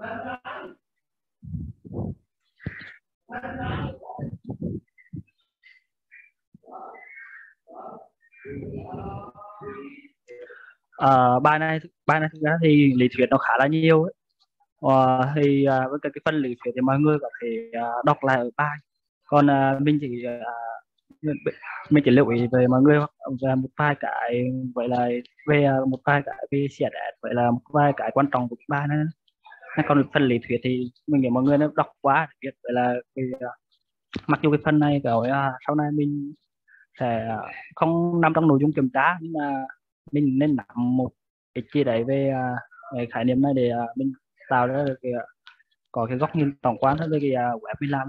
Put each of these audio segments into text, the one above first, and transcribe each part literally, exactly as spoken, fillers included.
À, bài này bài này thực ra thì lý thuyết nó khá là nhiều ấy. À, thì à, với cái, cái phần lý thuyết thì mọi người có thể à, đọc lại ở bài, còn à, mình chỉ à, mình chỉ lưu ý về mọi người về một vài cái vậy là về một vài cái về xẻ đẹp vậy là một vài cái quan trọng của bài này. Còn phần lý thuyết thì mình nghĩ mọi người nó đọc quá để biết vậy là cái, mặc dù cái phần này rồi sau này mình sẽ không nằm trong nội dung kiểm tra, nhưng mà mình nên nắm một cái chi đấy về, về khái niệm này để mình tạo ra được cái, có cái góc nhìn tổng quan về cái web mình làm.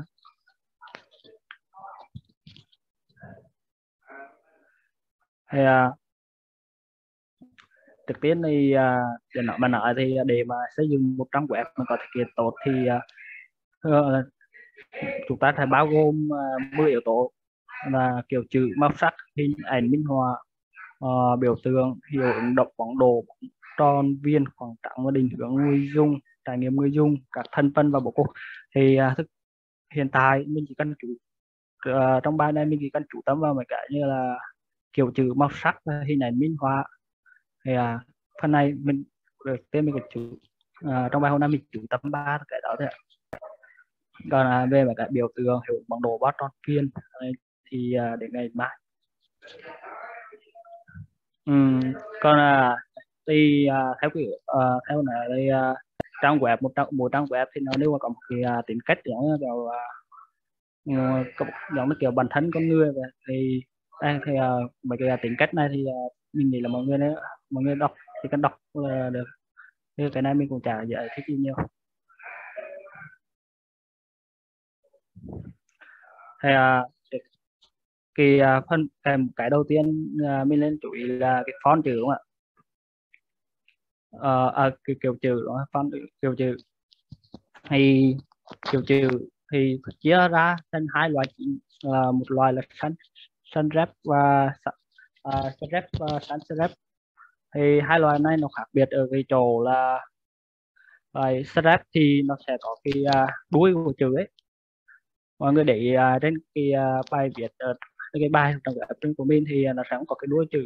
Thì, uh, thực tiễn thì uh, để nói mà nói thì để mà xây dựng một trang web mà có thể kiện tốt thì uh, uh, chúng ta phải bao gồm uh, mười yếu tố là kiểu chữ, màu sắc, hình ảnh, minh họa, uh, biểu tượng, hiệu ứng, động, bóng đồ, bóng tròn, viên, khoảng trắng và định hướng người dùng, trải nghiệm người dùng, các thành phần và bố cục. Thì uh, hiện tại mình chỉ cần chủ uh, trong bài này mình chỉ cần chú tâm vào mấy cái như là kiểu chữ, màu sắc, hình ảnh, minh họa. Thì à, phần này mình được tên mình chủ, à, trong bài hôm nay mình chủ tâm ba cái đó thôi ạ. Còn à, về mà cái biểu tượng, hiệu bằng đồ, bát tròn, viên thì à, đến ngày mai. Uhm, còn à, thì à, theo kiểu à, theo này đây à, trang web một trang một trang web thì nó nếu mà có một cái à, tính cách giống kiểu à, giống như kiểu bản thân con người vậy. Thì À, thì uh, mấy cái tính cách này thì uh, mình nghĩ là mọi người đấy, mọi người đọc thì cần đọc là được. Thì cái này mình cũng chả giải thích gì nhiều. Thì uh, cái uh, phân cái, cái đầu tiên uh, mình nên chú ý là cái font chữ, đúng không ạ? Uh, à, cái kiểu chữ, đúng không? Font kiểu chữ thì kiểu chữ thì chia ra thành hai loại, là một loại là xanh Sun Rep và Sun Rep và Sun Rep. Thì hai loại này nó khác biệt ở cái chỗ là Sun Rep thì nó sẽ có cái uh, đuôi của chữ ấy. Mọi người để ý uh, trên cái uh, bài viết uh, cái bài trong cái app của mình thì nó sẽ không có cái đuôi chữ.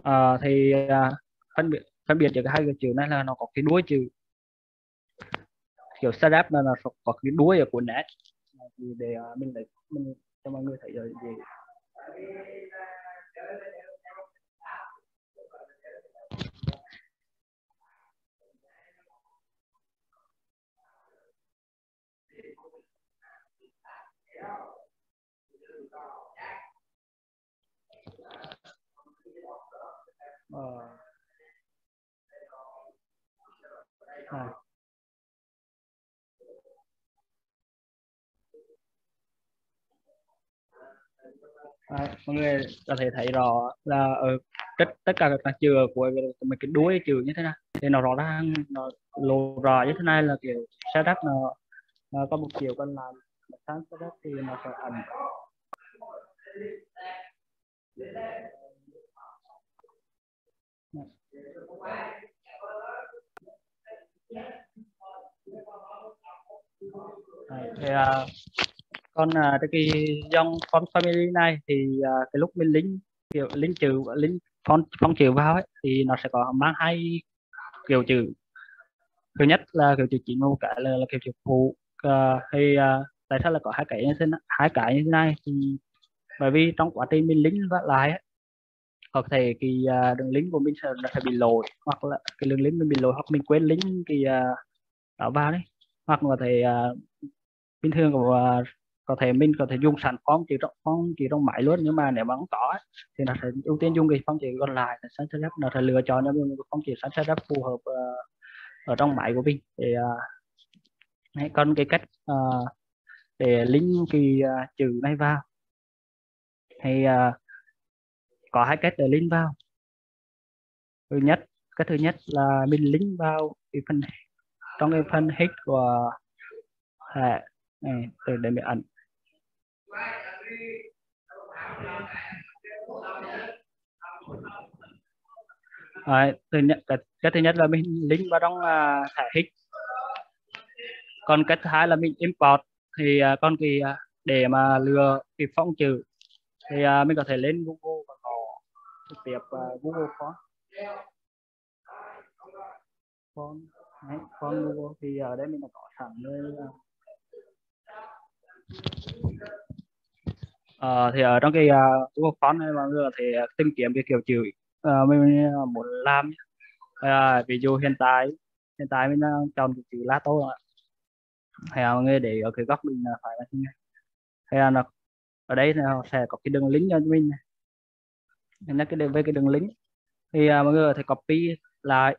Uh, thì uh, phân biệt phân biệt giữa hai cái chữ này là nó có cái đuôi chữ. Kiểu Sun Rep là nó có cái đuôi ở của nét. Thì để uh, mình lấy mình cho mọi người thấy rồi gì. Ờ. À. À, mọi người có thể thấy rõ là ở tất tất cả các chữ của mấy cái đuôi chữ như thế này thì nó rõ ràng, nó lộ rõ như thế này là kiểu setup nó, nó có một chiều còn làm sáng setup thì nó sẽ ẩn. À, thì, à, còn à, cái dòng font family này thì à, cái lúc mình lính kiểu lính trừ lính font font trừ vào ấy, thì nó sẽ có mang hai kiểu chữ. Thứ nhất là kiểu chữ chính và cái là, là kiểu chữ phụ. À, thì à, tại sao là có hai cái như thế này, hai cái như thế này thì bởi vì trong quá trình mình lính vắt lại ấy, có thể cái à, đường lính của mình sẽ, sẽ bị lỗi, hoặc là cái đường lính mình bị lỗi, hoặc mình quên lính cái à, đó vào đấy, hoặc có thể à, bình thường của à, có thể mình có thể dùng sẵn font chữ trong font chữ trong máy luôn, nhưng mà nếu mà không có ấy, thì nó sẽ ưu tiên dùng cái font chữ còn lại, sáng setup nó sẽ lựa chọn cho mình font chữ sáng setup phù hợp uh, ở trong máy của mình. Thì uh, còn cái cách uh, để link cái uh, chữ này vào thì uh, có hai cách để link vào. Thứ nhất, cái thứ nhất là mình link vào cái phần trong cái phần hết của hệ từ để mình ẩn. À, thứ nhất, cái, cái thứ nhất là mình link vào trong uh, thẻ hít. Còn cái thứ hai là mình import thì uh, con kỳ uh, để mà lừa cái phông chữ thì uh, mình có thể lên Google và có trực tiếp uh, Google Font. Font, đấy, Font Google thì ở đây mình có sẵn nơi uh... uh, thì ở trong cái uh, Google Font này mọi người có thể tìm kiếm cái kiểu chữ Uh, mình muốn làm. uh, ví dụ hiện tại hiện tại mình đang chọn cái chữ lato ạ, hay là mọi người để ở cái góc mình phải là như này, hay là nó, ở đây nó sẽ có cái đường link cho mình này, nó cái đường về cái đường link thì uh, mọi người có thể copy lại.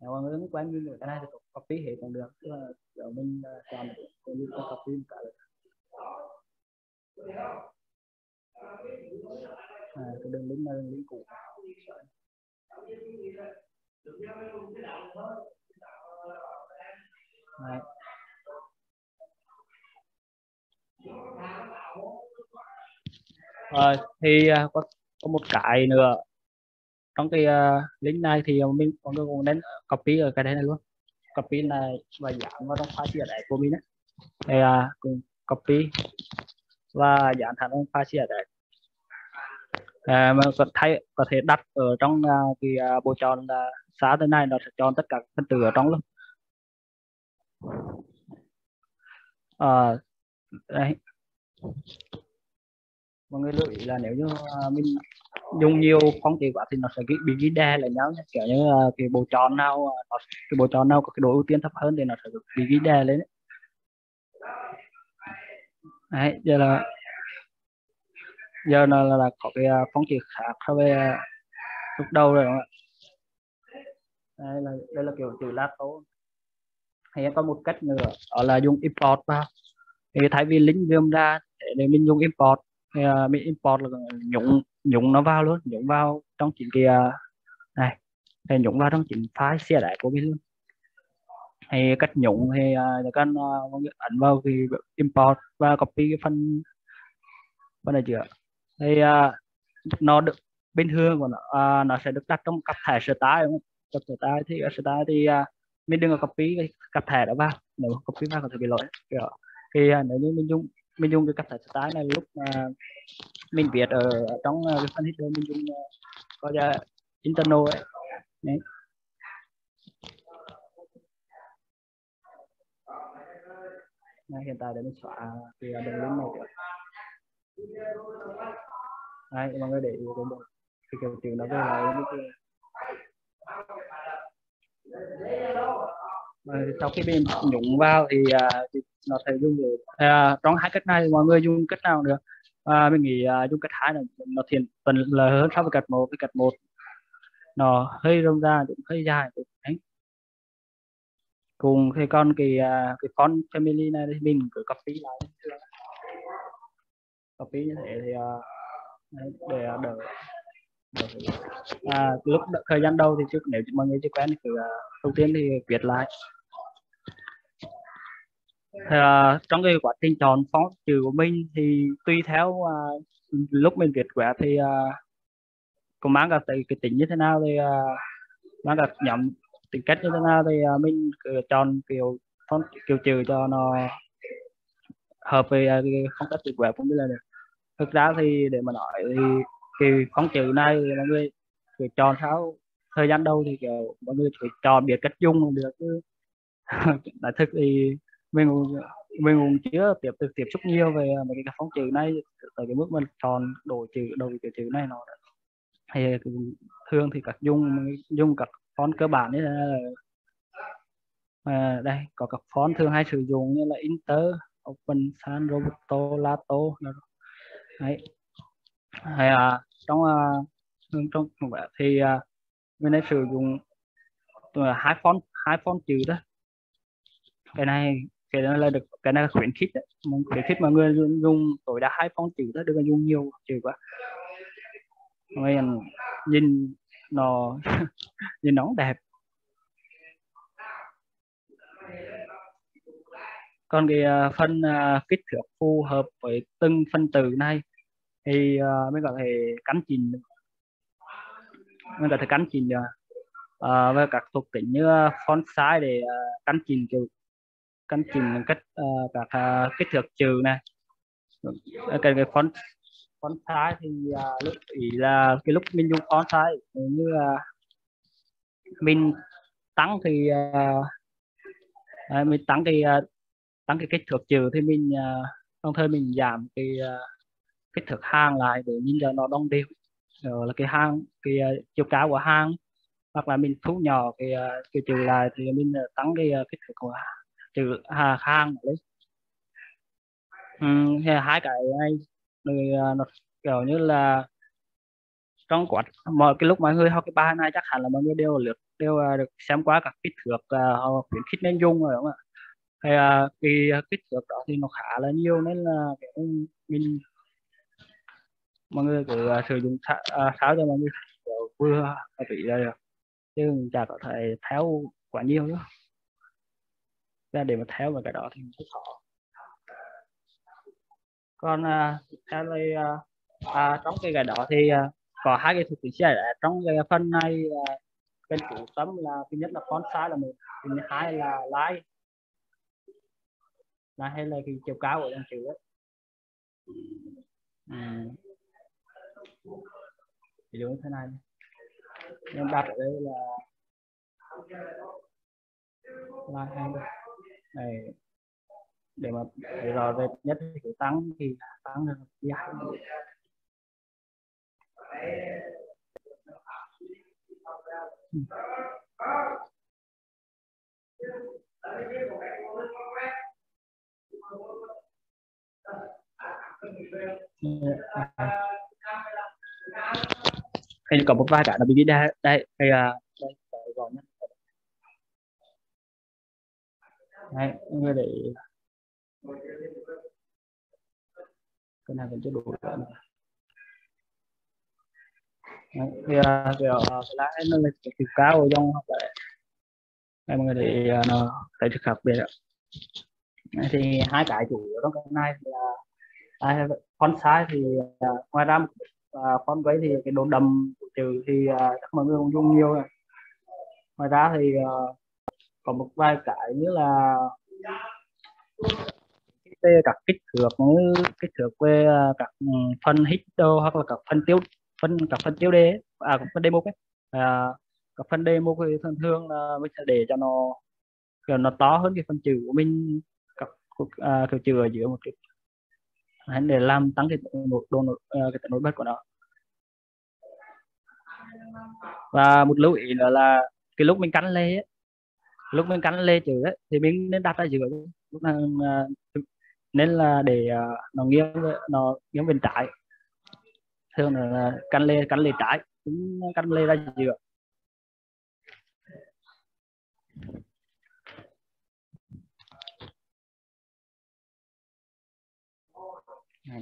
Nếu mọi người quen với cái này thì copy hết cũng được, tức là kiểu mình chọn cái link copy cả được. À, cái đường link là đường link cũ. Đấy. Rồi thì có, có một cái nữa trong cái uh, link này thì mình còn còn đến copy ở cái đấy này luôn, copy này và dán vào trong file chia sẻ của mình đấy, cùng copy và dán thành trong file chia sẻ. À, mà có, thay, có thể đặt ở trong uh, cái uh, bộ chọn là xóa tới này, nó sẽ chọn tất cả các phần tử ở trong luôn. À, đấy. Mọi người lưu ý là nếu như uh, mình dùng nhiều phông chữ quá thì nó sẽ bị ghi đè lại nhau nhé. Kiểu như uh, cái bộ chọn nào uh, cái bộ chọn nào có cái độ ưu tiên thấp hơn thì nó sẽ bị ghi đè lên đấy. Đấy, giờ là giờ nó là, là có cái uh, phóng chữ khác so với uh, lúc đầu rồi, đúng không ạ? Đây là, đây là kiểu chữ lato. Hay có một cách nữa đó là dùng import vào, thì thay vì link zoom ra để mình dùng import thì uh, mình import là nhúng nhúng nó vào luôn, nhúng vào trong chính cái uh, này, thì nhúng vào trong chính file xe đại của mình luôn. Hay cách nhúng thì uh, các anh uh, ấn vào cái import và copy cái phần bên này chưa thì uh, nó được bình thường của nó, uh, nó sẽ được đặt trong cặp thẻ style, đúng không? Cặp thẻ style thì style thì uh, mình đừng có copy cái cặp thẻ đó vào, nếu copy vào có thể bị lỗi. Thì uh, nếu như mình dùng mình dùng cái cặp thẻ style này lúc uh, mình viết ở, ở trong uh, cái phần header mình dùng uh, gọi là internal ấy. Đấy. Này, hiện tại để mình xóa thì uh, đường link này được. Đấy, mọi người để ý cái cái kiểu chữ nó về lại cái... Rồi, sau khi mình nhúng vào thì, uh, thì nó sẽ dùng được. Uh, trong hai cách này mọi người dùng cách nào được? Uh, mình nghĩ uh, dùng cách hai này nó thiện phần là hơn so với cách một. Cái cách một nó hơi rông ra cũng hơi dài cũng đấy. Cùng thì con cái uh, cái font family này thì mình cứ copy lại. Copy như thế thì uh, để đỡ à, lúc đợi, thời gian đầu thì trước nếu mọi người chưa quen thì uh, đầu tiên thì viết lại. Thì, uh, trong cái quá trình chọn phóng chữ của mình thì tùy theo uh, lúc mình viết quẹt thì uh, cũng mang cả cái tính như thế nào thì uh, mang cả nhóm tính cách như thế nào thì uh, mình cứ chọn kiểu phóng kiểu trừ cho nó hợp với phong cách tuyệt vời cũng như là được. Thực ra thì để mà nói thì cái phông chữ này mọi người phải chọn sao thời gian đầu thì kiểu mọi người phải chọn biết cách dùng được chứ. Đại thực thì mình mình cũng chưa tiếp tục tiếp xúc nhiều về mấy cái phông chữ này, tại cái mức mình chọn đổi chữ đổi cái chữ này nó hay thường thì các dùng dùng các font cơ bản đấy là à, đây có các font thường hay sử dụng như là Inter, Open Sans, Roboto, Lato. Đấy. Hay à, trong uh, trong thì uh, mình đã sử dụng hai font hai font chữ đó. Cái này cái này là được, cái này là khuyến khích đấy. Mình khuyến khích mọi người dùng, dùng tối đa hai font chữ đó, đừng có dùng nhiều chữ quá. Mọi người nhìn nó nhìn nó đẹp. Còn cái uh, phân uh, kích thước phù hợp với từng phân tử này thì uh, mới có thể căn chỉnh người ta thể cắn chỉnh uh, với các thuộc tính như font size để uh, cắn chỉnh kiểu cắn chỉnh cách uh, các uh, kích thước trừ này. Cái cái font font size thì uh, lúc ý là cái lúc mình dùng font size như uh, mình tăng thì uh, mình tăng cái uh, tăng cái kích thước trừ thì mình uh, đồng thời mình giảm cái uh, kích thước hàng lại để nhìn cho nó đông đều. Rồi là cái hang cái uh, chiều cao của hang, hoặc là mình thu nhỏ cái uh, cái trừ lại thì mình uh, tăng cái uh, kích thước của trừ uh, hang đấy. Uhm, hai cái này rồi, uh, nó kiểu như là trong quạt mọi cái lúc mọi người học cái bài này chắc hẳn là mọi người đều lượt đều uh, được xem qua các kích thước uh, họ khuyến khích nên dùng rồi, đúng không ạ? Thì uh, cái uh, kích thước đó thì nó khá là nhiều nên là uh, mình mọi người cứ uh, sử dụng tháo uh, cho mọi người vừa bị ra được chứ chả có thể tháo quá nhiều nữa ra để mà tháo vào cái đó thì rất khó. Còn uh, theo đây, uh, uh, trong cái cái đó thì uh, có hai cái thuộc tính sẽ là trong cái phần này uh, bên chủ tấm là thứ nhất là font size là một, thứ hai là line là hay là cái chiều cao của dòng chữ ấy. Uhm. Ví dụ như thế này nhưng đặt ở đây là là này để mà để rõ về nhất thì tăng thì tăng được giảm. Hay có một vài cái là bị đây đây đây gọi nhé. Đấy, người để cái này vẫn chưa đủ nữa. Đấy, thì kiểu lái nó là chiều cao ở trong học lại. Đây mọi người để nó thấy sự khác biệt ạ. Thì hai cái chủ yếu trong cái này là à, font size thì à, ngoài ra à, font giấy thì cái độ đậm trừ thì à, chắc mọi người cũng dùng nhiều rồi. Ngoài ra thì à, có một vài cái như là các kích thước như kích thước về các phần hidden hoặc là các phần tiêu phân các phần tiêu đề à các phần demo ấy à, các phần demo thì thường thường là mình sẽ để cho nó cho nó to hơn cái phần chữ của mình các à, kiểu chữ ở giữa một cái để làm tăng cái độ độ cái nổi bật của nó. Và một lưu ý nữa là cái lúc mình cắn lên ấy, lúc mình cắn lên chữ ấy, thì mình nên đặt ra giữa lúc nào, nên là để nó nghiêng nó nghiêng bên trái, thường là cắn lên cắn lên trái cũng cắn lên ra giữa.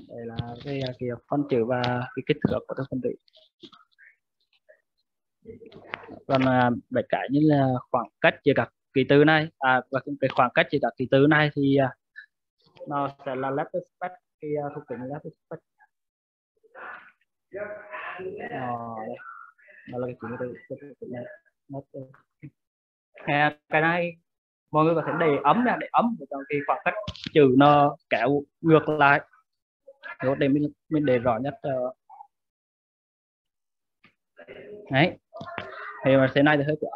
Đây là cái cái phân chữ và cái kích thước của các phân tử. Còn bảy cái như là khoảng cách giữa các ký tự này à, và cái khoảng cách giữa các ký tự này thì nó sẽ là left space, cái thuộc tính left space. Đó là cái cái này mọi người có thể để ấm ra để ấm để cho cái khoảng cách trừ nó kéo ngược lại. Rồi để mình mình để rõ nhất uh... đấy thì mà thế này thì hơi quá.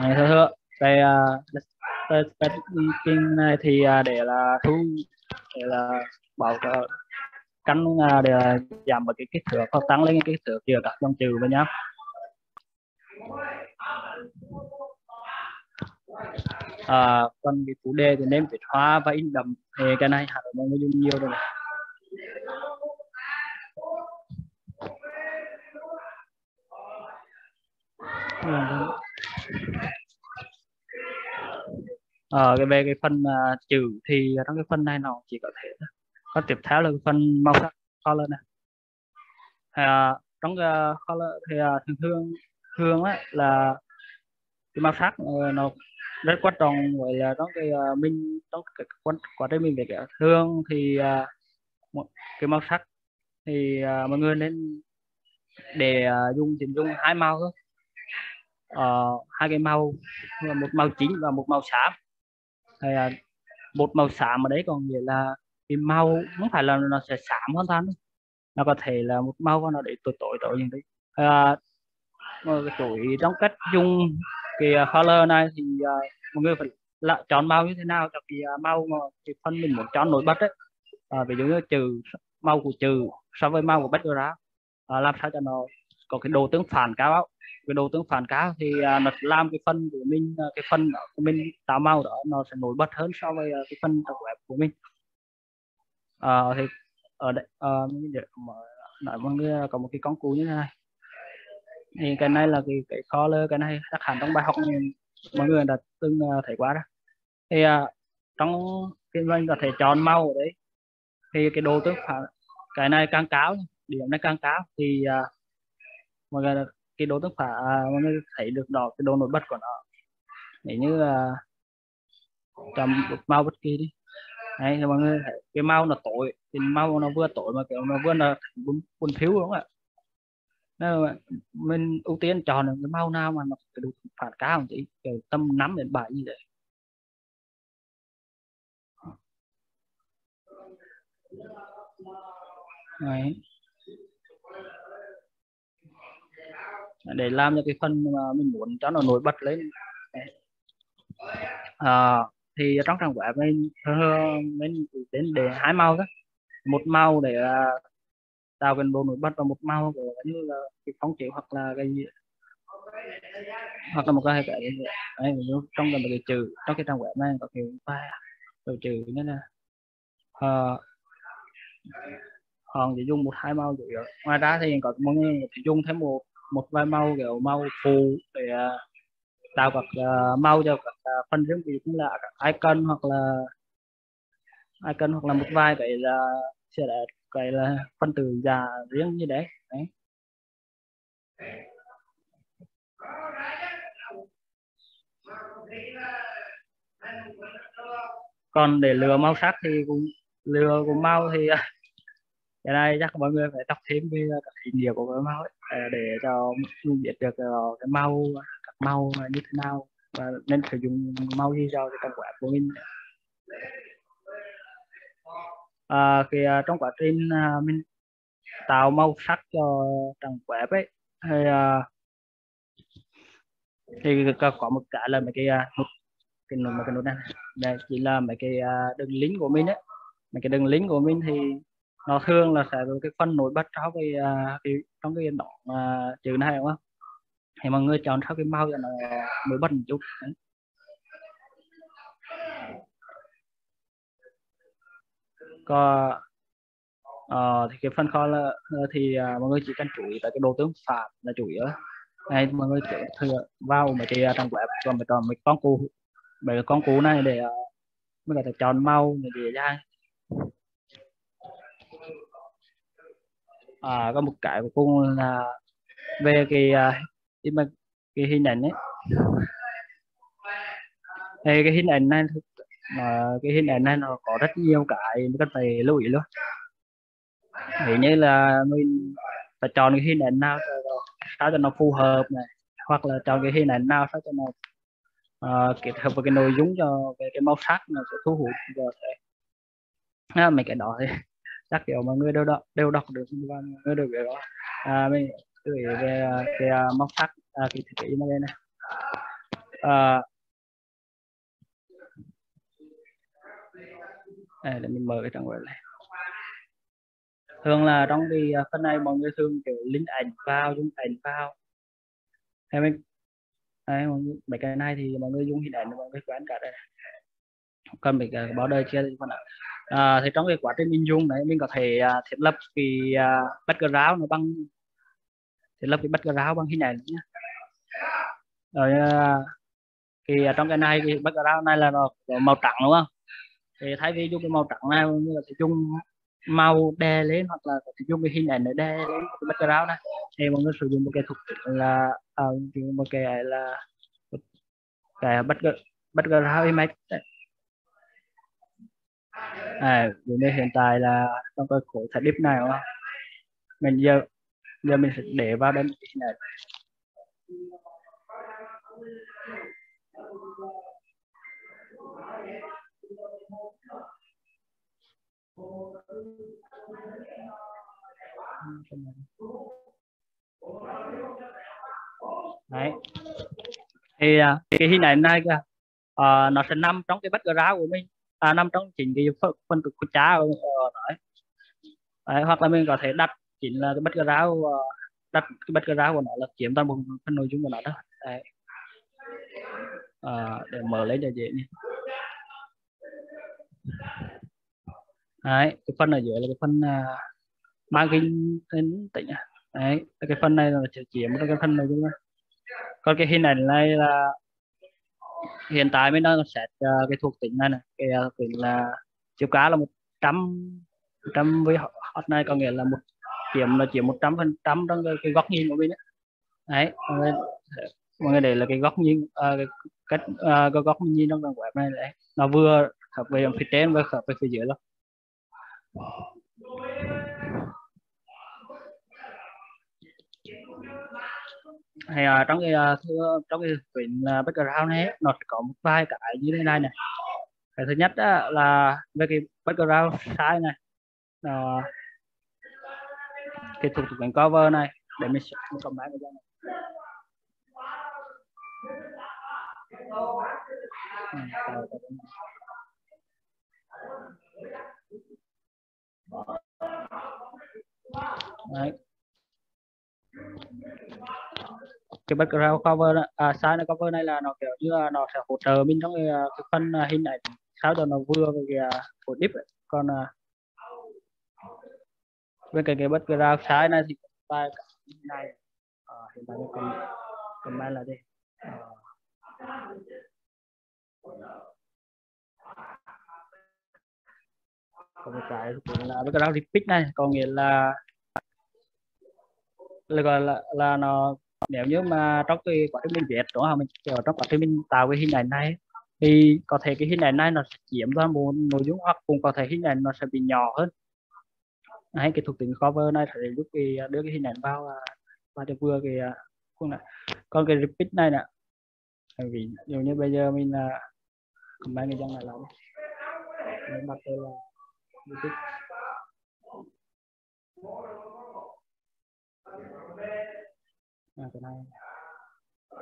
Này thôi thôi đây uh, spacing này thì uh, để là thu để là bảo uh, cắn uh, để uh, giảm một cái kích thước hoặc tăng lên cái kích thước giữa các dòng trừ với nhau. À, còn cái chủ đề thì nên viết hoa và in đậm thì cái này hẳn mọi người dùng nhiều rồi. Ờ à, cái về cái phần uh, chữ thì trong cái phần này nó chỉ có thể có tiếp theo là phần màu sắc color này. À, trong uh, color thì uh, thường thường thường ấy là cái màu sắc uh, nó rất quan trọng vậy là trong cái uh, mình trong cái quá, quá trình mình vẽ cái thường thì uh, một, cái màu sắc thì uh, mọi người nên để uh, dùng chỉ dùng hai màu thôi, uh, hai cái màu, một màu chính và một màu xám. Thì uh, một màu xám ở đấy còn nghĩa là cái màu không phải là nó sẽ xám hoàn toàn, nó có thể là một màu nó để tối tối tối như thế. Uh, Chủ ý trong cách dùng cái color này thì uh, mọi người phải là chọn màu như thế nào cho cái uh, màu mà cái phân mình muốn chọn nổi bật đấy. Uh, ví dụ như trừ màu của trừ so với màu của background, uh, làm sao cho nó có cái độ tương phản cao. Cái độ tương phản cao thì uh, nó làm cái phân của mình, uh, cái phân của mình tạo màu đó nó sẽ nổi bật hơn so với uh, cái phân trong web của mình. Uh, thì ở đây uh, nói mọi người có một cái công cụ như thế này. Thì cái này là cái, cái color, cái này chắc hẳn trong bài học mọi người đã từng thấy quá đó. Thì uh, trong cái mình có thể chọn màu ở đấy, thì cái độ tương phản cái này càng cao, điểm này càng cao thì uh, mọi người cái độ tương phản uh, mọi người thấy được đó, cái độ nổi bật của nó. Nếu như uh, chọn một màu bất kỳ đi, đấy thì mọi người thấy cái màu nó tối, cái màu nó vừa tối mà kiểu nó vừa là buồn thiếu đúng không ạ? Nên mình ưu tiên chọn được cái màu nào mà nó phải đủ phản cao chỉ kiểu tầm năm đến bảy như vậy. Đấy. Để làm cho cái phần mà mình muốn cho nó nổi bật lên. À, thì trong trang web mình mình đến để hai màu đó, một màu để tạo cái độ nổi bật và một màu của như là cái phóng chịu hoặc là cái hoặc là một cái cái đấy, trong cái, cái trừ trong cái trang web này có kiểu ba rồi trừ nữa nè, còn chỉ dùng một hai màu rồi. Ngoài ra thì có mọi người chỉ dùng thêm một một vài màu kiểu màu phù để uh, tạo các uh, màu cho các uh, phần riêng, ví dụ như là icon hoặc là icon hoặc là một vài cái là sẽ là cái là phân tử già riêng như đấy. Đấy. Còn để lựa màu sắc thì cũng lựa của màu thì cái này chắc mọi người phải tập thêm với các ý nghĩa của cái màu ấy, để cho mình biết được cái màu các màu như thế nào và nên sử dụng màu gì cho cái trang web của mình. À, thì uh, trong quá trình uh, mình tạo màu sắc cho trang web ấy thì, uh, thì có một cái là mấy cái uh, cái nút cái nút này, đây chỉ là mấy cái uh, đường link của mình ấy, mấy cái đường link của mình thì nó thường là sẽ có cái phần nổi bật trong cái uh, trong cái đoạn uh, chữ này đúng không? Thì mọi người chọn theo cái màu cho nó nổi bật một chút. Đấy. Còn uh, thì cái phần color thì uh, mọi người chỉ cần chú ý tại cái độ tương phản là chủ yếu. Này mọi người thử vào mấy cái trang web còn phải chọn mấy con cụ mấy cái con cụ này để uh, mới có thể chọn màu để ra. À, có một cái của cô là về cái uh, cái hình ảnh ấy. Thì cái hình ảnh này mà cái hình ảnh này nó có rất nhiều cái mình cần phải lưu ý luôn. Thì như là mình phải chọn cái hình ảnh nào sao cho nó phù hợp này, hoặc là chọn cái hình ảnh nào sao cho nó uh, kết hợp với cái nội dung cho cái, cái màu sắc nó sẽ thu hút được. À, mấy cái đó thì chắc kiểu mọi người đều đọc, đều đọc được, mọi người đều biết đó. À, mình tự về cái, cái màu sắc à, cái thiết kế này này. À, À, để mình mở cái trang web này. Thường là trong cái phần này mọi người thường kiểu link ảnh vào, dùng ảnh vào. Hay mình, đấy, mấy cái này thì mọi người dùng hình ảnh mọi người quán cả đây. Còn mình báo đời chia thì con ạ. À, thì trong cái quá trình mình dùng đấy mình có thể uh, thiết lập cái uh, background nó bằng thiết lập cái background bằng hình ảnh nhé. Rồi uh, thì trong cái này cái background này là nó màu trắng đúng không? Thì thay vì dùng cái màu trắng này như là dùng màu đè lên hoặc là có thể dùng cái hình ảnh để đè lên cái background này thì mọi người sử dụng một cái thuật là uh, một cái là cái background background image đấy. À, đây hiện tại là trong cái khổ thẻ deep này không? Mình giờ giờ mình sẽ để vào đây này. Đấy. Thì cái hình này này kìa, à, nó sẽ nằm trong cái background của mình, à, nằm trong chính cái phân, phân cực của chá của mình. Đấy, hoặc là mình có thể đặt chính là cái background, đặt cái background của nó là chiếm toàn bộ phần nội dung của nó đó. Đấy. À, để mở lấy cho dễ nhé. Đấy, cái phần ở dưới là cái phần uh, margin tính tịnh. Đấy, cái phần này là chỉ chiếm cái phần nội dung. Còn cái hình ảnh này là hiện tại mới đang set uh, cái thuộc tính này này, cái uh, tính là chiều cá là một trăm với hot này, có nghĩa là một chiếm là chiếm một trăm phần trăm trong cái, cái góc nhìn của mình ấy. Đấy, mọi người để là cái góc nhìn, uh, cái cách uh, cái góc nhìn trong trang web này đấy, nó vừa hợp về phía trên và hợp về phía dưới luôn. Hay là trong cái trong cái quyển background này nó có một vài cái như thế này này. Cái thứ nhất đó là về cái background size này, đó, cái thuộc tính cover này, để mình sẽ cộng lại cái này. Đấy. Cái background cover à, size cover này là nó kiểu như là nó sẽ hỗ trợ mình trong cái, cái phần hình ảnh sao cho nó vừa với cái phổ deep. Còn với cái cái background size này thì bài này à, hiện tại mình comment là gì à. Còn một cái là background repeat này, có nghĩa là là gọi là, là nó nếu như mà trong cái quá trình mình viết đúng không, mình kiểu trong quá trình mình tạo cái hình ảnh này thì có thể cái hình ảnh này nó sẽ chiếm toàn bộ nội dung, hoặc cũng có thể hình ảnh nó sẽ bị nhỏ hơn. Đấy, cái thuộc tính cover này sẽ giúp cái đưa cái hình ảnh vào và cho vừa cái khuôn này. Còn cái repeat này nè, ví dụ như bây giờ mình comment cái trang này là mình đặt tên là repeat. À, cái này. À.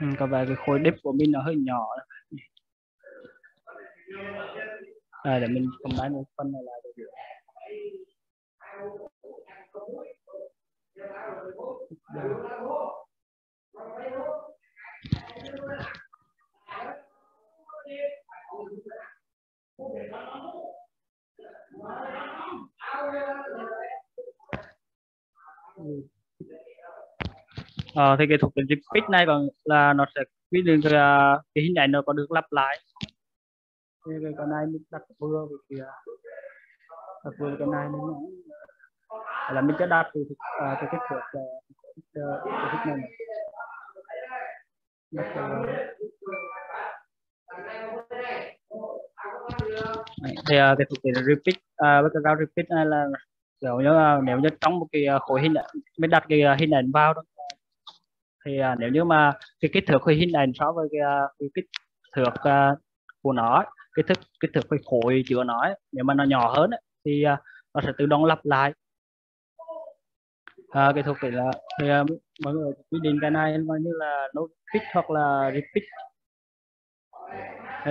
Ừ, có vẻ cái khối deep của mình nó hơi nhỏ. À, để mình combine một phần này lại được. Ờ, thì cái thuộc tính repeat này còn là nó sẽ quy định cái, cái hình ảnh nó có được lặp lại. Thì cái con này mình đặt vừa về kìa, đặt vừa cái này nữa. Là mình sẽ đạt từ cái kết quả cái cái này. Thì uh, cái thuộc tính repeat, uh, background repeat này là kiểu như uh, nếu như trong một cái khối hình ảnh mình đặt cái hình ảnh vào đó, thì uh, nếu như mà cái kích thước khối hình ảnh so với cái, cái kích thước uh, của nó, cái thức kích thước cái khối chứa nó, nếu mà nó nhỏ hơn ấy, thì uh, nó sẽ tự động lặp lại. à, cái thuộc đấy là thì, uh, mọi người quy định cái này như là nốt pick hoặc là repeat.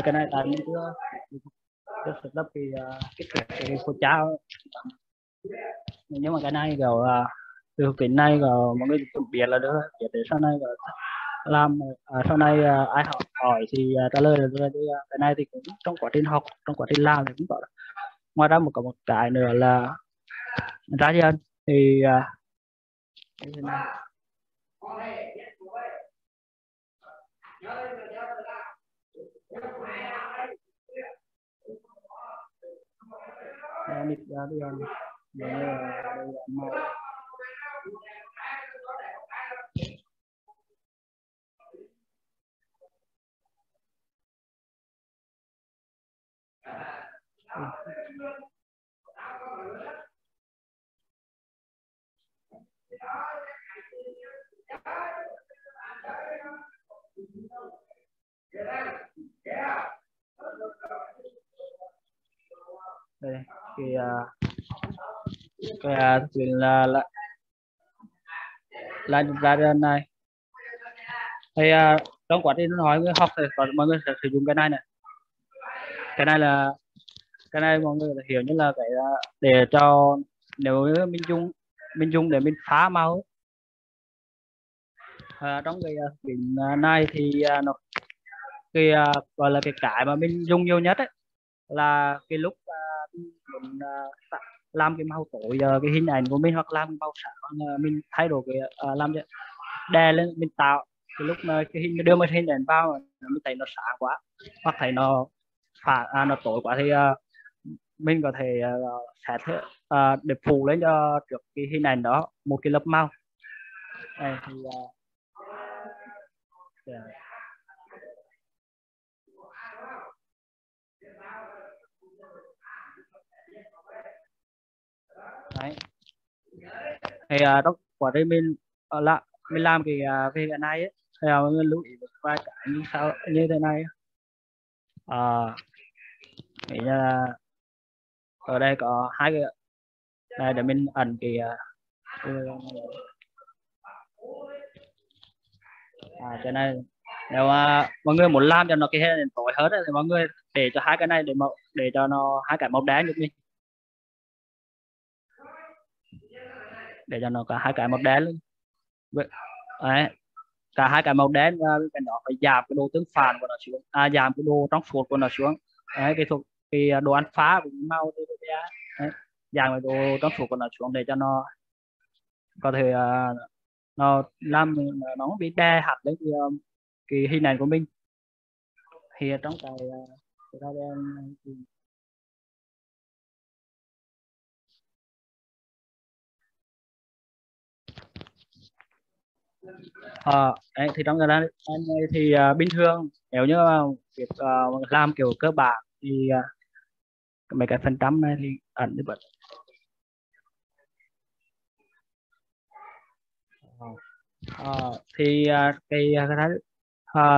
Cái này tại mình chưa set up thì cái cái cô cháu, nhưng mà cái này kiểu là từ cái này rồi mọi người chuẩn bị là được, để sau này rồi làm à, sau này à, ai học hỏi thì trả lời được rồi. Cái này thì cũng trong quá trình học, trong quá trình làm thì cũng có. Ngoài ra một có một cái nữa là ra dân thì à, đây thì cái chuyện là là là chúng ta đến này thì uh, trong quá trình nói người học thì còn mọi người sẽ sử dụng cái này này, cái này là cái này mọi người hiểu như là cái để cho nếu mình dùng mình dùng để mình phá màu à, trong cái biển này thì nó cái gọi là cái cái mà mình dùng nhiều nhất ấy, là cái lúc mình làm cái màu tối cái hình ảnh của mình hoặc làm màu sáng mình thay đổi cái làm đè lên mình tạo cái lúc mà cái hình đưa một hình ảnh vào mình thấy nó sáng quá hoặc thấy nó phản à, nó tối quá thì uh, mình có thể uh, set uh, để phủ lên cho trước cái hình ảnh đó một cái lớp màu này thì uh, yeah. Đấy. Thì uh, đó quả đây mình uh, là mình làm cái uh, về cái này ấy, thì uh, mình lưu ý một vài cái như sau như thế này à, nghĩ là ở đây có hai cái này để mình ẩn cái à, cái này nếu mà mọi người muốn làm cho nó cái hình tối hết thì mọi người để cho hai cái này để màu để cho nó hai cái màu đen được đi, để cho nó cả hai cái màu đen luôn đấy, cả hai cái màu đen và cái đó phải giảm cái độ tương phản của nó xuống, à, giảm cái độ trong phốt của nó xuống. Đấy, cái thuộc cái đồ ăn phá của màu đấy, giảm cái độ trong phốt của nó xuống để cho nó có thể uh, nó làm nó bị đe hạt đấy cái, um, cái hình ảnh của mình. Thì trong cái cái đó đen À, đấy, thì trong cái này thì uh, bình thường nếu như uh, việc uh, làm kiểu cơ bản thì uh, mấy cái phần trăm này thì ẩn đi bớt. À, thì uh, cái cái này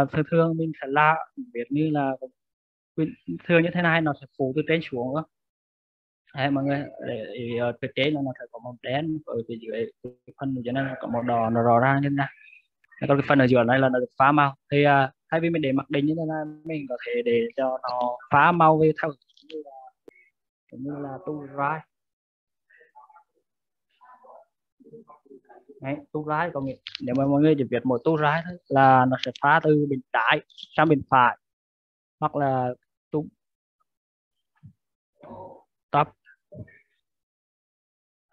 uh, thường thường mình sẽ là việc như là thường như thế này nó sẽ phủ từ trên xuống đó. Đấy, mọi người để ý cơ chế nó sẽ có màu đen ở phía dưới, cái phần ở dưới này có màu đỏ nó rõ ra như thế này, còn cái phần ở giữa này là nó được phá màu. Thì uh, thay vì mình để mặc định như thế này mình có thể để cho nó phá màu với theo như là như là tool right. Đấy, tool right có nghĩa nếu mà mọi người chỉ biết một tool right là nó sẽ phá từ bên trái sang bên phải hoặc là tool top.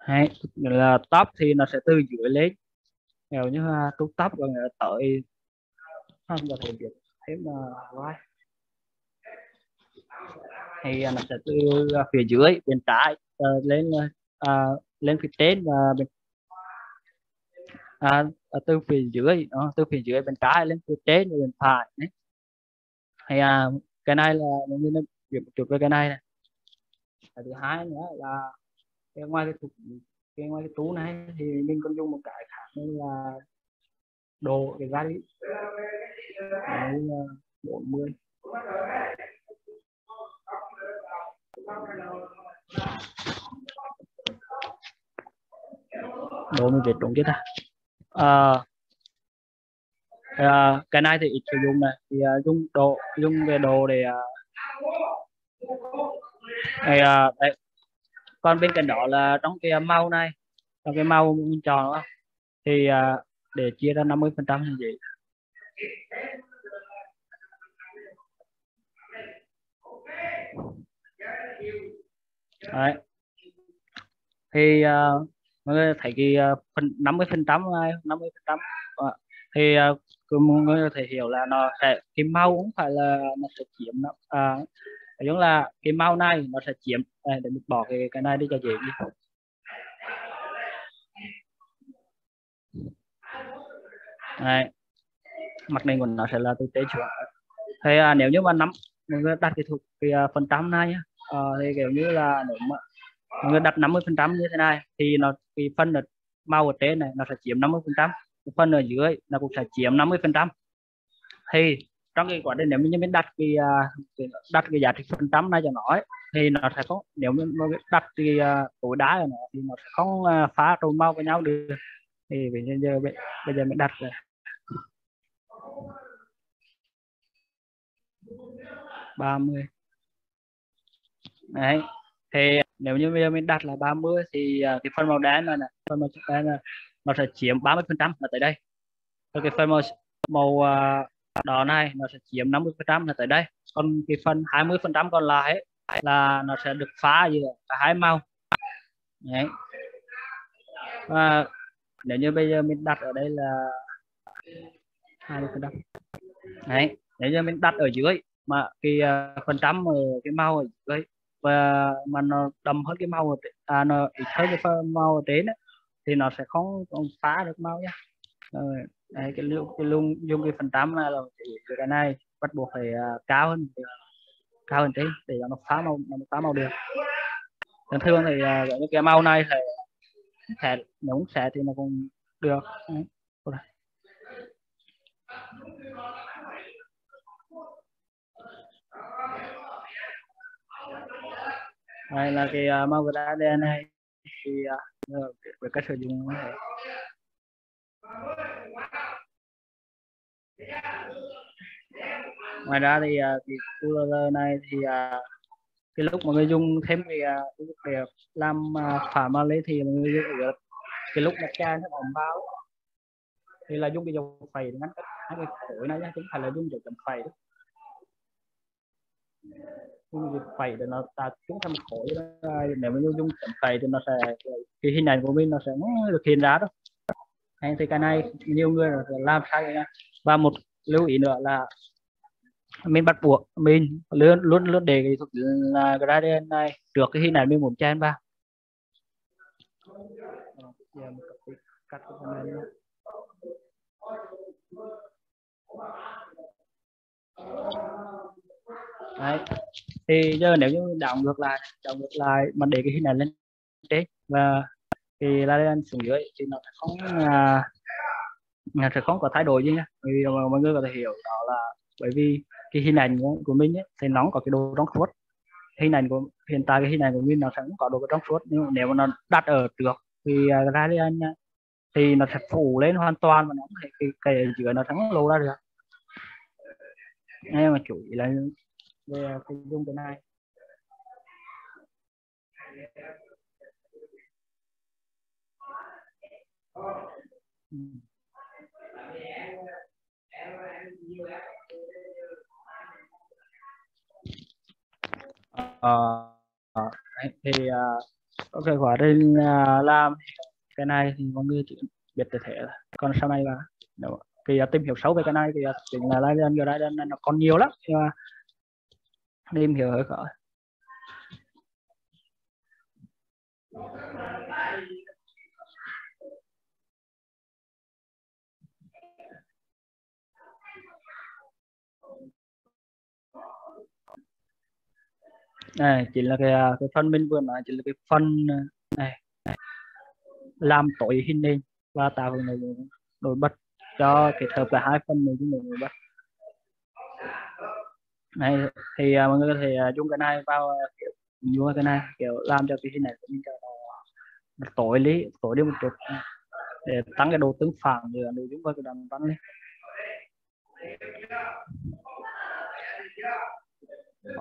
Đấy, là top thì nó sẽ từ dưới lên, nếu như top top rồi tới không có thể biết thêm là thì nó sẽ từ phía dưới bên trái lên à, lên phía trên và bên à, từ phía dưới đó, từ phía dưới bên trái lên phía trên bên phải. Đấy. Thì à, cái này là mình chụp cái này này. Thứ hai nữa là cái ngoài cái, cái ngoài cái tú này thì mình còn dùng một cái khác nên là đồ cái giá đi bốn mươi. Đố mình viết đúng chứ ta. À, à, cái này thì ít sử dụng này, thì uh, dùng đồ, dùng về đồ để uh, này, uh, đấy. Còn bên cạnh đó là trong cái màu này, trong cái màu mình chọn đó, thì uh, để chia ra năm mươi phần trăm như vậy. Đấy. Thì uh, mọi người thấy cái phần năm mươi phần trăm thì uh, mọi người thể hiểu là nó sẽ cái màu cũng phải là nó sẽ chiếm nó à, giống là cái màu này nó sẽ chiếm à, để mình bỏ cái cái này đi cho dễ đi. Đấy. Mặt này của nó sẽ là từ tế chuẩn. Thì à, nếu như mà nắm mọi người đặt cái thuộc cái phần trăm này nhá, à, thì kiểu như là nếu mà mọi người đặt năm mươi phần trăm như thế này thì nó cái phân ở màu ở trên này nó sẽ chiếm năm mươi phần trăm, phân ở dưới nó cũng sẽ chiếm năm mươi phần trăm. Thì trong cái quá trình nếu mình đặt cái đặt cái giá trị phần trăm này cho nó ấy, thì nó sẽ không, nếu mình đặt cái tối đa của nó thì nó sẽ không phá trộn màu với nhau được. Thì bây giờ bây giờ mình đặt rồi. ba mươi. Đấy. Thì nếu như bây giờ mình đặt là ba mươi thì cái phần màu đen này, này phần màu đen này, nó sẽ chiếm ba mươi phần trăm là tới đây. Rồi cái phần màu màu đỏ này nó sẽ chiếm năm mươi phần trăm là tới đây. Còn cái phần hai mươi phần trăm còn lại ấy, là nó sẽ được phá giữa hai màu. Đấy. Và nếu như bây giờ mình đặt ở đây là hai mươi phần trăm. Đấy, nếu như mình đặt ở dưới mà cái phần trăm ở cái màu ở dưới và mà nó đậm hơn cái màu ở trên, à, nó ít hơn cái màu ở trên ấy, thì nó sẽ không, không phá được màu nhá. Rồi, đấy, cái lượng cái luôn dùng cái phần trăm này là cái này bắt buộc phải uh, cao hơn cao hơn tí để nó phá màu nó phá màu được. Thường thường thì uh, cái màu này thì sẽ nếu cũng sẽ thì nó cũng được. Đấy. Đây là cái uh, màu đá đen này thì uh, về cách sử dụng này. Ngoài ra thì uh, cái color này thì uh, cái lúc mà người dùng thêm thì uh, để làm uh, phả màu lấy thì người dùng được. Cái lúc mà cha nó bóng báo thì là dùng cái dòng phẩy ngắn cách hai cái khối này nhá, chứ không phải là dùng dòng chấm phẩy đó. Dùng phẩy thì nó ta chúng ta khổ, nếu mà dùng chấm phẩy thì nó sẽ cái hình ảnh của mình nó sẽ được hiện ra đó. Hay thì cái này nhiều người là làm sai nha. Và một lưu ý nữa là mình bắt buộc mình luôn luôn luôn để cái thuộc là gradient này trước cái hình ảnh mình muốn chen vào. Đấy. Thì giờ nếu như đảo ngược lại đảo ngược lại mà để cái hình này lên trên và thì lên xuống dưới thì nó sẽ không uh, sẽ không có thay đổi gì nhá. Vì mọi người có thể hiểu đó là bởi vì cái hình ảnh của, của mình ấy, thì nó có cái độ trong suốt, hình ảnh của hiện tại cái hình ảnh của mình nó sẽ không có độ trong suốt, nhưng nếu mà nó đặt ở trước thì uh, ra lên thì nó sẽ phủ lên hoàn toàn và nó không thể cái giữa nó sẽ lộ ra được. Nên mà chủ yếu là về cái dung cái này. Ừ. À, thì có cái quả trên làm cái này thì mọi người chỉ biết thể thể là còn sau này là thì tìm hiểu sâu về cái này thì chính là lại lên rồi đây nên nó còn nhiều lắm nhưng mà tìm hiểu hơi khó. Này chỉ là cái cái phần mình vừa nói chỉ là cái phần này, này. Làm tối hình lên và tạo hình này nổi bật cho kết hợp cả hai phần này chúng mình nổi bật. Này thì uh, mọi người có thể uh, dùng cái này vào uh, kiểu, dùng cái này kiểu làm cho cái hình này của mình cho nó tối lý tối đi một chút. để tăng cái độ tương phản giữa nội dung và cái đoạn văn lên.